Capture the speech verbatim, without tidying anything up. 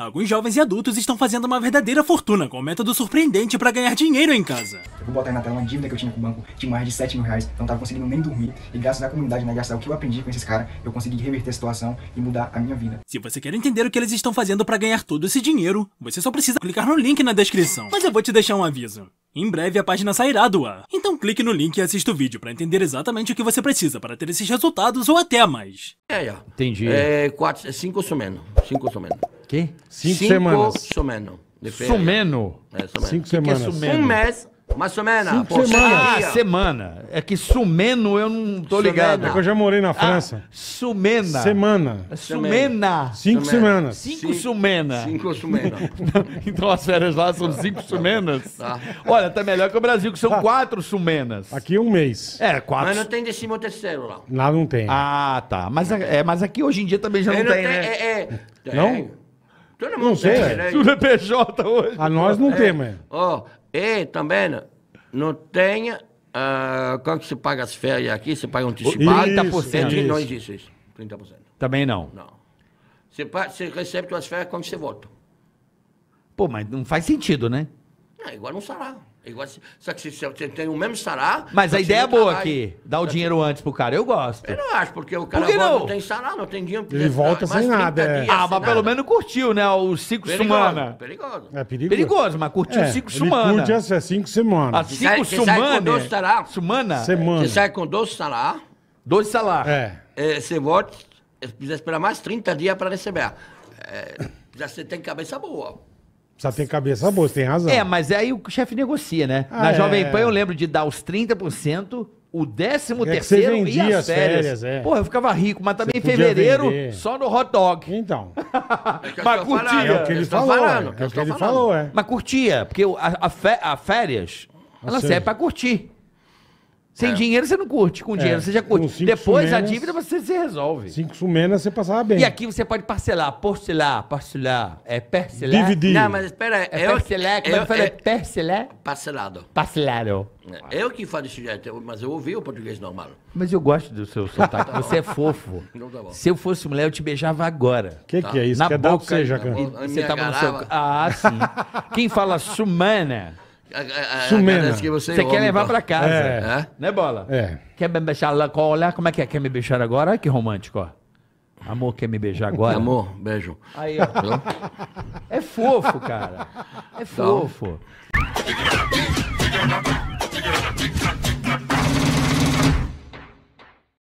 Alguns jovens e adultos estão fazendo uma verdadeira fortuna com o método surpreendente para ganhar dinheiro em casa. Eu vou botar aí na tela uma dívida que eu tinha com o banco de mais de sete mil reais, não tava conseguindo nem dormir, e graças à comunidade, né, graças ao que eu aprendi com esses caras, eu consegui reverter a situação e mudar a minha vida. Se você quer entender o que eles estão fazendo para ganhar todo esse dinheiro, você só precisa clicar no link na descrição. Mas eu vou te deixar um aviso. Em breve a página sairá do ar, então clique no link e assista o vídeo para entender exatamente o que você precisa para ter esses resultados ou até mais. É, é. Entendi. É, quatro, cinco someno, cinco someno. Que? Cinco, cinco semanas. Someno. Someno. É, someno. Cinco que semanas. Que é someno? Um mês, mas somena. Cinco Pô, semanas. Ah, semana. É que sumeno eu não tô ligado. É que eu já morei na França. Ah, sumena. Semana. Sumena. Cinco semanas. Cinco sumena. Cinco sumena. Então as férias lá são cinco sumenas? Tá. Olha, tá melhor que o Brasil, que são tá. quatro sumenas. Aqui um mês. É, quatro. Mas não tem décimo terceiro lá. Lá não tem. Ah, tá. Mas, é, mas aqui hoje em dia também já não, não tem, tem, né? É, é. Não? Todo mundo não sei. Tudo é P J hoje. A nós não é. tem, mãe. Ó. Oh. E também não tem, uh, quando se paga as férias aqui, se paga antecipado. trinta por cento não existe isso. trinta por cento. Também não? Não. Você, você recebe suas férias quando você volta. Pô, mas não faz sentido, né? É igual um salário. Igual, só que você tem o mesmo salário... Mas a ideia é boa aqui, dar o dinheiro antes pro cara, eu gosto. Eu não acho, porque o cara por não? não tem salário, não tem dinheiro... Ele volta sem nada, é. Ah, mas pelo menos curtiu, né, os cinco semanas. Perigoso. É perigoso. Perigoso, mas curtiu cinco semanas. Ele curte as cinco semanas. As cinco semanas? Semana? Semana. Você sai com doze salários. doze salários. É. Você volta, precisa esperar mais trinta dias para receber. Você tem cabeça boa. Precisa ter cabeça boa, você tem razão. É, mas aí o chefe negocia, né? Ah, Na é. Jovem Pan eu lembro de dar os trinta por cento, o décimo é terceiro e as férias. férias é. Porra, eu ficava rico, mas também em fevereiro vender. Só no hot dog. Então. É mas curtia. É o que ele falou, falando, é. É o que ele falou, é. Mas curtia, porque a, a, fe, a férias, ela Ou serve seja. pra curtir. Sem é. dinheiro você não curte, com dinheiro é. você já curte. Depois sumenas, a dívida você se resolve. Cinco sumenas você passava bem. E aqui você pode parcelar, parcelar, parcelar, é parcelar. Dividir. Não, mas espera aí. É eu, parcelar, como eu, eu fala? É, parcelar? Parcelado. Parcelado. É, eu que falo desse jeito, mas eu ouvi o português normal. Mas eu gosto do seu sotaque, você é fofo. Não tá bom. Se eu fosse mulher, eu te beijava agora. O que, tá. que é isso? Na Quer boca, dar você, Jacan? Você tava no seu... Ah, sim. Quem fala sumana... A, a, a Sumena. Que você você quer levar pra casa, é. né? né, Bola? É. Quer me beijar lá, olhar como é que é? Quer me beijar agora? Olha que romântico, ó. Amor, quer me beijar agora? Amor, beijo. Aí, ó. É fofo, cara. É então. fofo.